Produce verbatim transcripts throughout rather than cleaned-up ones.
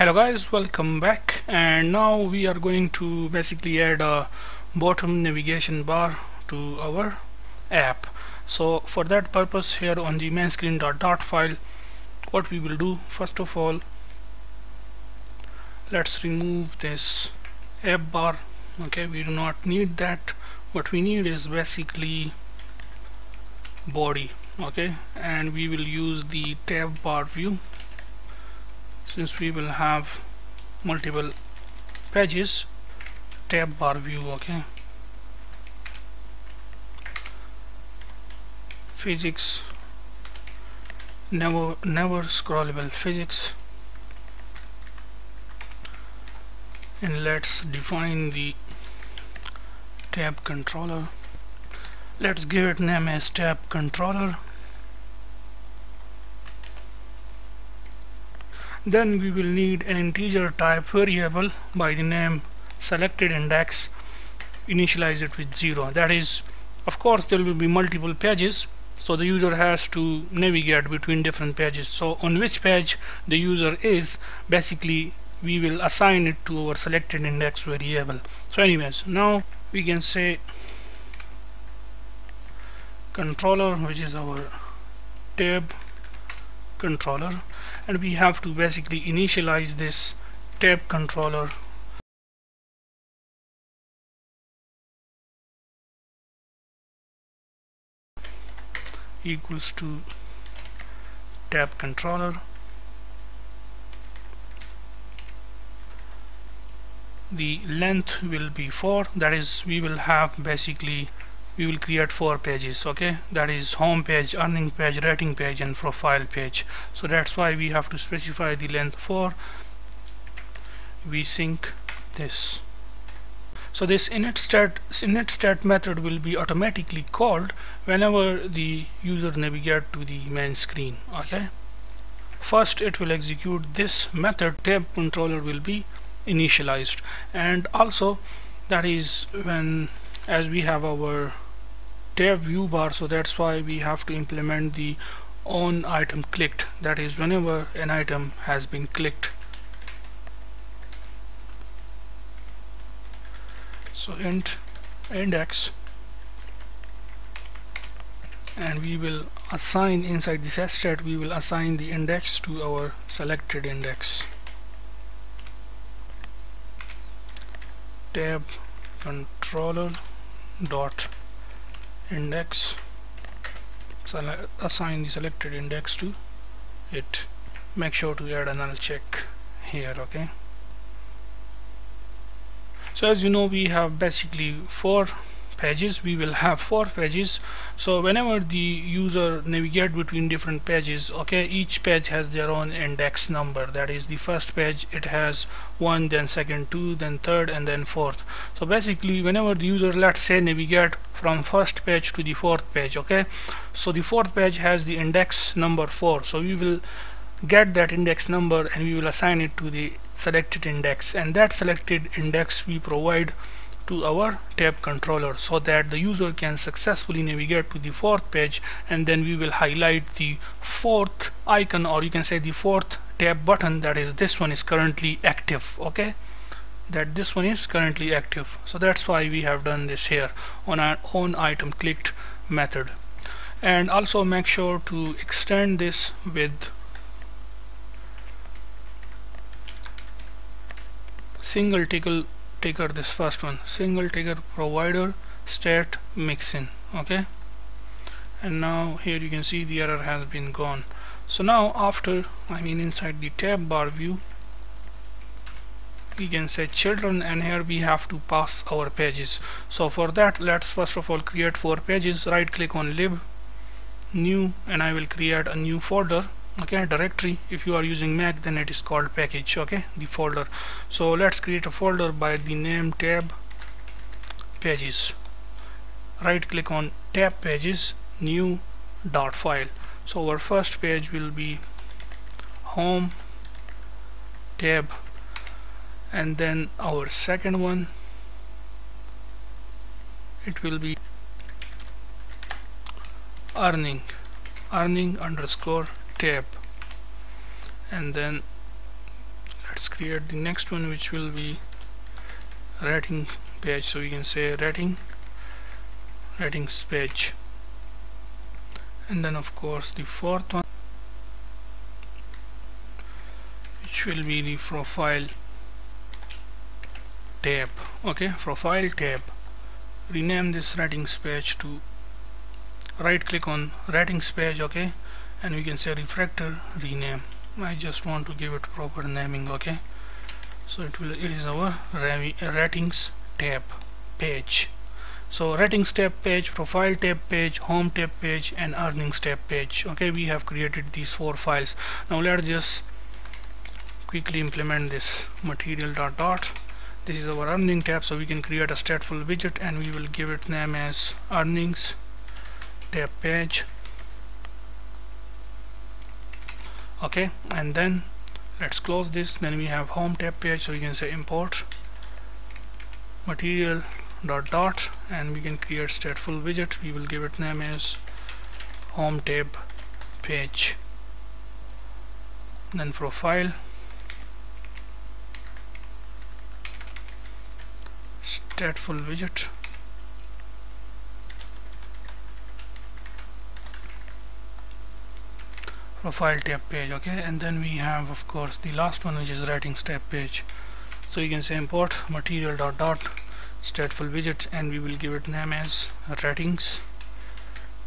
Hello guys, welcome back. And now we are going to basically add a bottom navigation bar to our app. So for that purpose, here on the main screen dot dot file, what we will do, first of all, let's remove this app bar. Okay, we do not need that. What we need is basically body. Okay, and we will use the tab bar view. Since we will have multiple pages, tab bar view. Okay, physics, never never scrollable physics, and let's define the tab controller. Let's give it name as tab controller. Then we will need an integer type variable by the name selected index, initialize it with zero. That is, of course, there will be multiple pages, so the user has to navigate between different pages. So on which page the user is, basically we will assign it to our selected index variable. So anyways, now we can say controller, which is our tab controller, and we have to basically initialize this tab controller equals to tab controller. The length will be four. That is, we will have basically we will create four pages. Okay, that is home page, earning page, rating page, and profile page. So that's why we have to specify the length for. We sync this. So this initState initState method will be automatically called whenever the user navigates to the main screen. Okay, first it will execute this method. Tab controller will be initialized, and also that is when, as we have our tab view bar, so that's why we have to implement the on item clicked. That is, whenever an item has been clicked. So int index, and we will assign inside this setState, we will assign the index to our selected index. Tab controller dot index, assign the selected index to it. Make sure to add a null check here. Okay, so as you know, we have basically four pages. We will have four pages, so whenever the user navigates between different pages, okay, each page has their own index number. That is, the first page it has one, then second two, then third, and then fourth. So basically whenever the user, let's say, navigate from first page to the fourth page, okay, so the fourth page has the index number four, so we will get that index number and we will assign it to the selected index, and that selected index we provide to our tab controller so that the user can successfully navigate to the fourth page. And then we will highlight the fourth icon, or you can say the fourth tab button. That is, this one is currently active. Okay, that this one is currently active. So that's why we have done this here on our own item clicked method. And also make sure to extend this with single tickle ticker, this first one, single ticker provider state mixin. Okay, and now here you can see the error has been gone. So now after, I mean inside the tab bar view, we can say children, and here we have to pass our pages. So for that, let's first of all create four pages. Right click on lib, new, and I will create a new folder. Okay, directory. If you are using Mac, then it is called package. Okay, the folder. So let's create a folder by the name tab pages. Right click on tab pages, new, dot file. So our first page will be home tab, and then our second one, it will be earning earning underscore tab, and then let's let's create the next one, which will be rating page. So we can say rating ratings page, and then of course the fourth one, which will be the profile tab. Okay, profile tab, rename this ratings page to, right click on ratings page, okay, and we can say refractor rename. I just want to give it proper naming, okay. So it will, it is our ratings tab page. So ratings tab page, profile tab page, home tab page, and earnings tab page. Okay, we have created these four files. Now let's just quickly implement this material dot dot. This is our earning tab, so we can create a stateful widget and we will give it name as earnings tab page. Okay, and then let's close this. Then we have home tab page, so we can say import material dot dot, and we can create stateful widget. We will give it name as home tab page. Then profile stateful widget, profile tab page, okay. And then we have of course the last one, which is ratings tab page. So you can say import material dot dot stateful widget, and we will give it name as ratings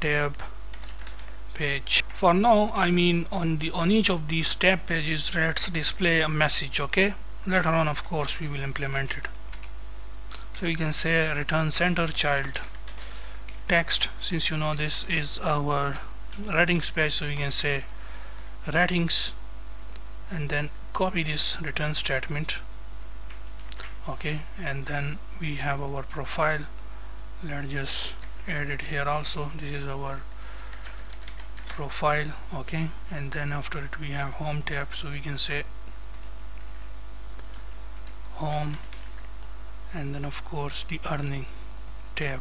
tab page. For now, I mean on the on each of these tab pages let's display a message, okay. Later on of course we will implement it. So we can say return center child text, since you know this is our ratings page, so we can say ratings and then copy this return statement, okay. And then we have our profile. Let's just add it here also. This is our profile, okay. And then after it we have home tab, so we can say home, and then of course the earning tab.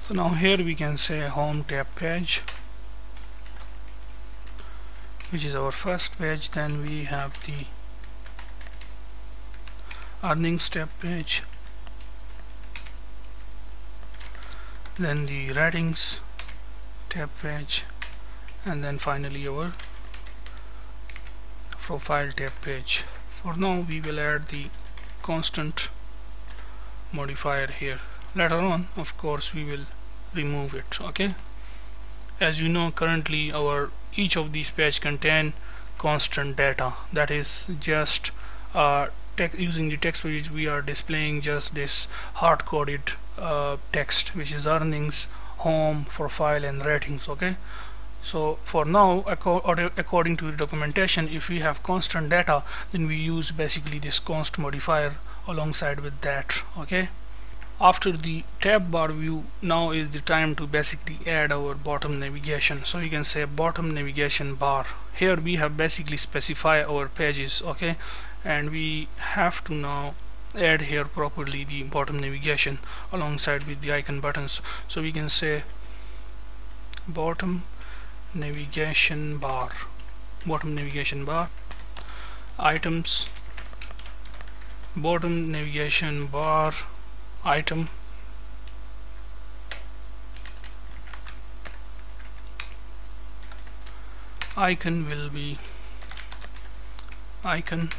So now here we can say home tab page, which is our first page. Then we have the earnings tab page, then the ratings tab page, and then finally our profile tab page. For now we will add the constant modifier here. Later on of course we will remove it, okay. As you know, currently our each of these pages contain constant data, that is just uh, using the text widget we are displaying just this hard-coded uh, text, which is earnings, home, profile, and ratings, okay. So for now, according to the documentation, if we have constant data, then we use basically this const modifier alongside with that, okay. After the tab bar view, now is the time to basically add our bottom navigation. So you can say bottom navigation bar. Here we have basically specify our pages, okay, and we have to now add here properly the bottom navigation alongside with the icon buttons. So we can say bottom navigation bar, bottom navigation bar items, bottom navigation bar item, icon will be icon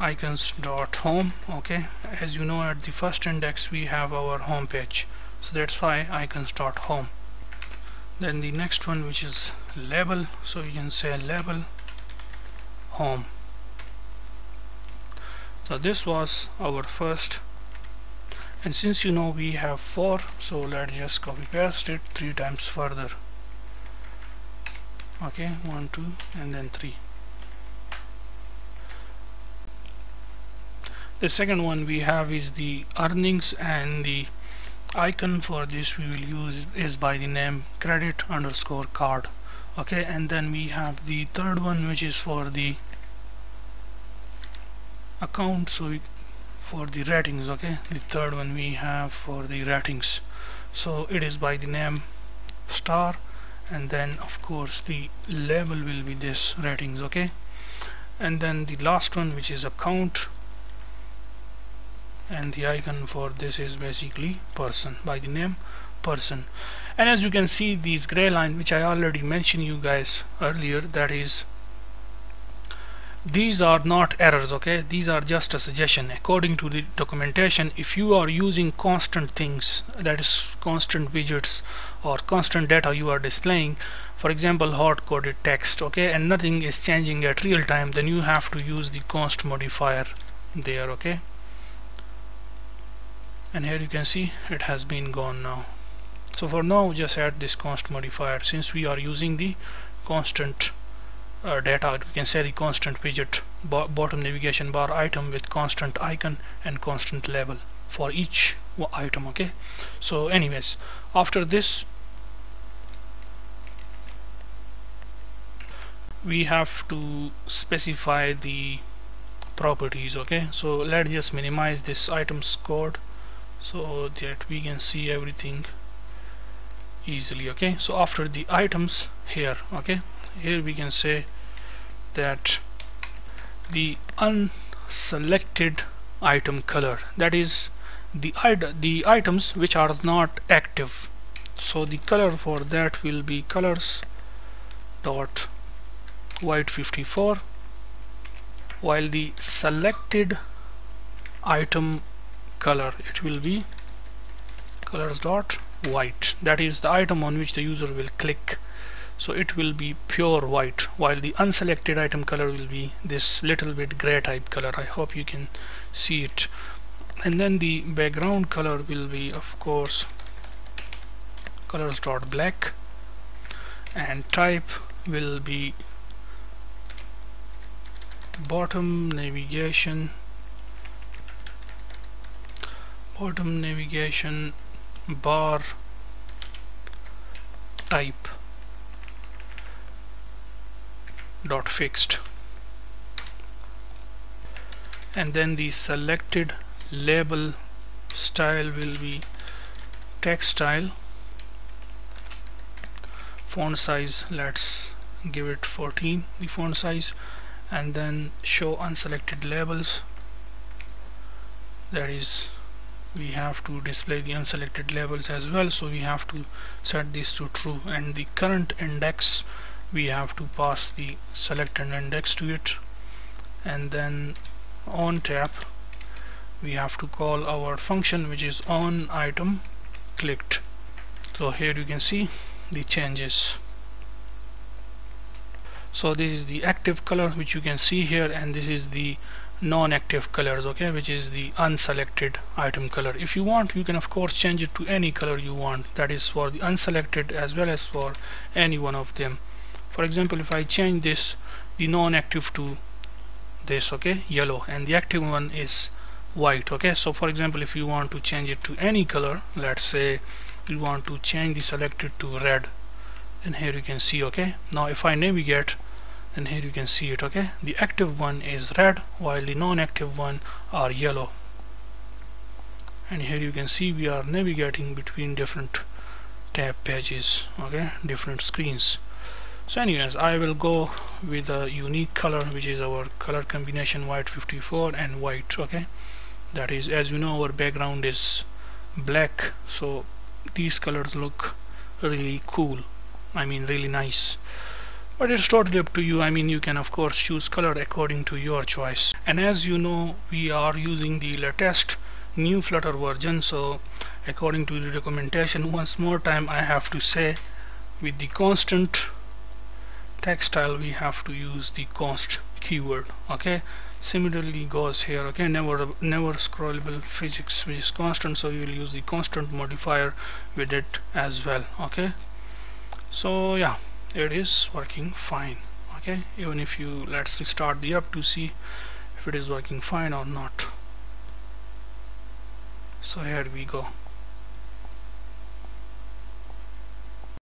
icons.home, okay. As you know, at the first index we have our home page, so that's why icons.home. Then the next one, which is label, so you can say label home. So this was our first, and since you know we have four, so let's just copy paste it three times further, okay, one, two, and then three. The second one we have is the earnings, and the icon for this we will use is by the name credit underscore card, okay. And then we have the third one, which is for the account, so we, for the ratings. Okay, the third one we have for the ratings, so it is by the name star, and then of course the label will be this ratings. Okay, and then the last one, which is account, and the icon for this is basically person, by the name person. And as you can see, these gray line, which I already mentioned you guys earlier, that is, these are not errors. Okay, these are just a suggestion. According to the documentation, if you are using constant things, that is constant widgets or constant data you are displaying, for example hot coded text, okay, and nothing is changing at real time, then you have to use the const modifier there. Okay, and here you can see it has been gone now. So for now, just add this const modifier, since we are using the constant Uh, data. We can say the constant widget bo bottom navigation bar item with constant icon and constant label for each item. Okay, so anyways, after this we have to specify the properties. Okay, so let's just minimize this items code so that we can see everything easily. Okay, so after the items here, okay, here we can say that the unselected item color, that is the the items which are not active, so the color for that will be colors dot white fifty-four, while the selected item color, it will be colors dot white, that is the item on which the user will click, so it will be pure white, while the unselected item color will be this little bit gray type color. I hope you can see it. And then the background color will be, of course, colors dot black, and type will be bottom navigation bottom navigation bar type dot fixed, and then the selected label style will be TextStyle. Font size, let's give it fourteen, the font size, and then show unselected labels, that is, we have to display the unselected labels as well, so we have to set this to true, and the current index we have to pass the select and index to it, and then on tap we have to call our function, which is on item clicked. So here you can see the changes. So this is the active color, which you can see here, and this is the non-active colors, okay, which is the unselected item color. If you want, you can of course change it to any color you want, that is for the unselected as well as for any one of them. For example, if I change this, the non-active to this, okay, yellow, and the active one is white. Okay, so for example, if you want to change it to any color, let's say you want to change the selected to red, and here you can see, okay, now if I navigate, then here you can see it, okay, the active one is red, while the non-active one are yellow, and here you can see we are navigating between different tab pages, okay, different screens. So anyways, I will go with a unique color, which is our color combination white fifty-four and white. Okay, that is, as you know, our background is black, so these colors look really cool, I mean really nice, but it's totally up to you. I mean, you can of course choose color according to your choice. And as you know, we are using the latest new Flutter version, so according to the documentation, once more time I have to say, with the constant TextStyle we have to use the const keyword. Okay, similarly goes here. Okay, never never scrollable physics is constant, so you will use the constant modifier with it as well. Okay, so yeah, it is working fine. Okay, even if you, let's restart the app to see if it is working fine or not. So here we go.